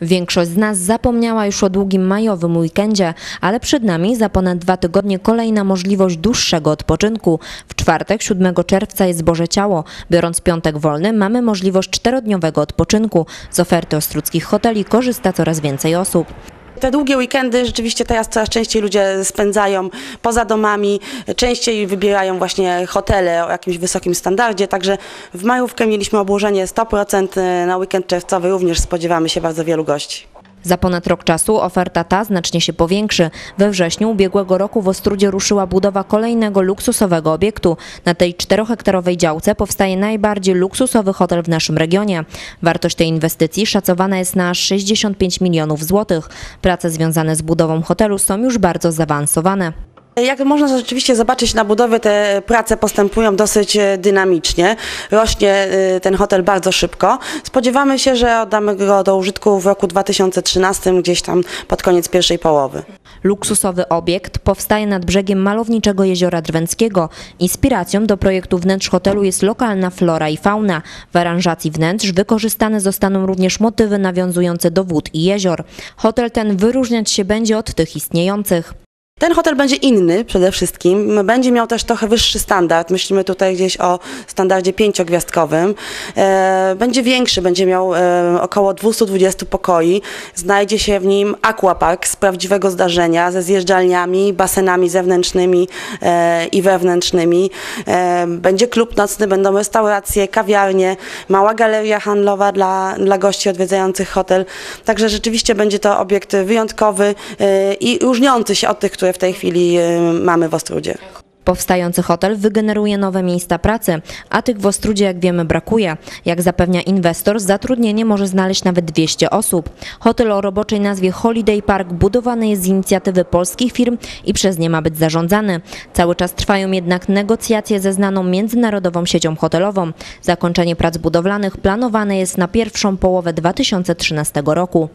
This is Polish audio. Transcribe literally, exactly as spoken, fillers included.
Większość z nas zapomniała już o długim majowym weekendzie, ale przed nami za ponad dwa tygodnie kolejna możliwość dłuższego odpoczynku. W czwartek, siódmego czerwca jest Boże Ciało. Biorąc piątek wolny, mamy możliwość czterodniowego odpoczynku. Z oferty ostródzkich hoteli korzysta coraz więcej osób. Te długie weekendy rzeczywiście teraz coraz częściej ludzie spędzają poza domami, częściej wybierają właśnie hotele o jakimś wysokim standardzie, także w majówkę mieliśmy obłożenie sto procent, na weekend czerwcowy również spodziewamy się bardzo wielu gości. Za ponad rok czasu oferta ta znacznie się powiększy. We wrześniu ubiegłego roku w Ostródzie ruszyła budowa kolejnego luksusowego obiektu. Na tej czterohektarowej działce powstaje najbardziej luksusowy hotel w naszym regionie. Wartość tej inwestycji szacowana jest na sześćdziesiąt pięć milionów złotych. Prace związane z budową hotelu są już bardzo zaawansowane. Jak można rzeczywiście zobaczyć na budowie, te prace postępują dosyć dynamicznie, rośnie ten hotel bardzo szybko. Spodziewamy się, że oddamy go do użytku w roku dwa tysiące trzynastym, gdzieś tam pod koniec pierwszej połowy. Luksusowy obiekt powstaje nad brzegiem malowniczego jeziora Drwęckiego. Inspiracją do projektu wnętrz hotelu jest lokalna flora i fauna. W aranżacji wnętrz wykorzystane zostaną również motywy nawiązujące do wód i jezior. Hotel ten wyróżniać się będzie od tych istniejących. Ten hotel będzie inny przede wszystkim, będzie miał też trochę wyższy standard, myślimy tutaj gdzieś o standardzie pięciogwiazdkowym, będzie większy, będzie miał około dwieście dwadzieścia pokoi, znajdzie się w nim aquapark z prawdziwego zdarzenia, ze zjeżdżalniami, basenami zewnętrznymi i wewnętrznymi, będzie klub nocny, będą restauracje, kawiarnie, mała galeria handlowa dla, dla gości odwiedzających hotel, także rzeczywiście będzie to obiekt wyjątkowy i różniący się od tych, które w tej chwili mamy w Ostródzie. Powstający hotel wygeneruje nowe miejsca pracy, a tych w Ostródzie, jak wiemy, brakuje. Jak zapewnia inwestor, zatrudnienie może znaleźć nawet dwieście osób. Hotel o roboczej nazwie Holiday Park budowany jest z inicjatywy polskich firm i przez nie ma być zarządzany. Cały czas trwają jednak negocjacje ze znaną międzynarodową siecią hotelową. Zakończenie prac budowlanych planowane jest na pierwszą połowę dwa tysiące trzynastego roku.